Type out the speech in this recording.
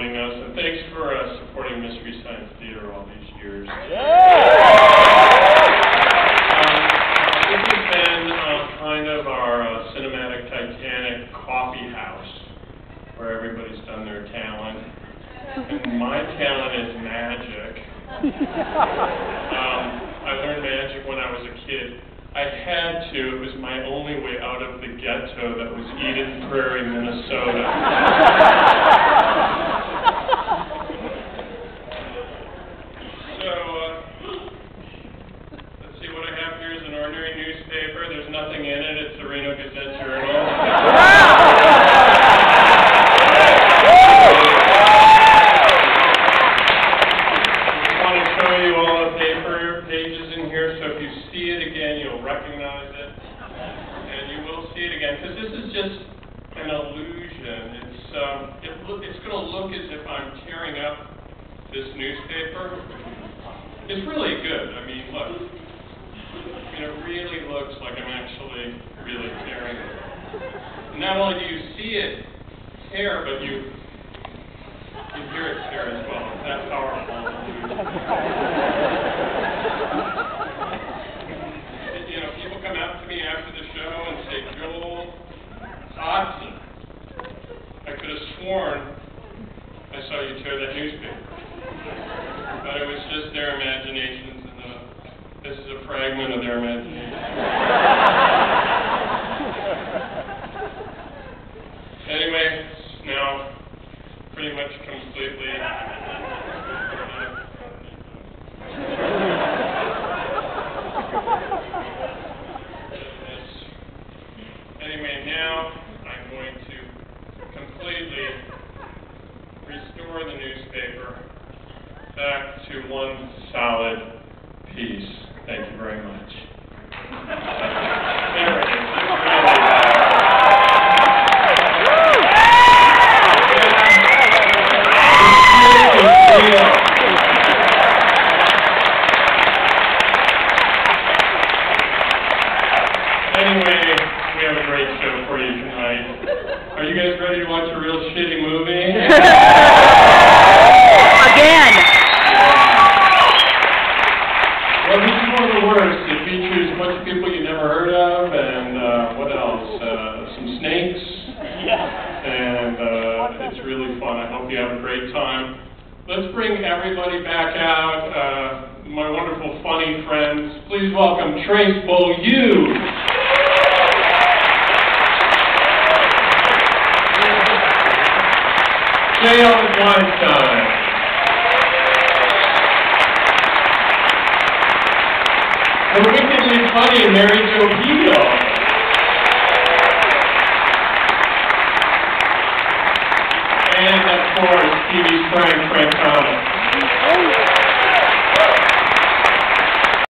supporting us, and thanks for supporting Mystery Science Theater all these years. This has been kind of our cinematic Titanic coffee house, where everybody's done their talent. And my talent is magic. I learned magic when I was a kid. I had to. It was my only way out of the ghetto that was Eden Prairie, Minnesota. So, let's see what I have here is an ordinary newspaper. There's nothing in it. It's the Reno Gazette Journal. This newspaper is really good. I mean, look, it really looks like I'm actually really tearing it. Not only do you see it tear, but you hear it tear as well. That's powerful. People come up to me after the show and say, "Joel, Hodgson, I could have sworn I saw you tear that newspaper." But it was just their imaginations, and this is a fragment of their imagination. Anyway, it's now pretty much completely. Anyway, now I'm going to completely restore the newspaper back to one solid piece. Thank you very much. There it is. Please welcome Trace Beaulieu. J.L. Weinstein. The wickedly funny Mary Jo Keefe. And, of course, TV's Frank Thomas.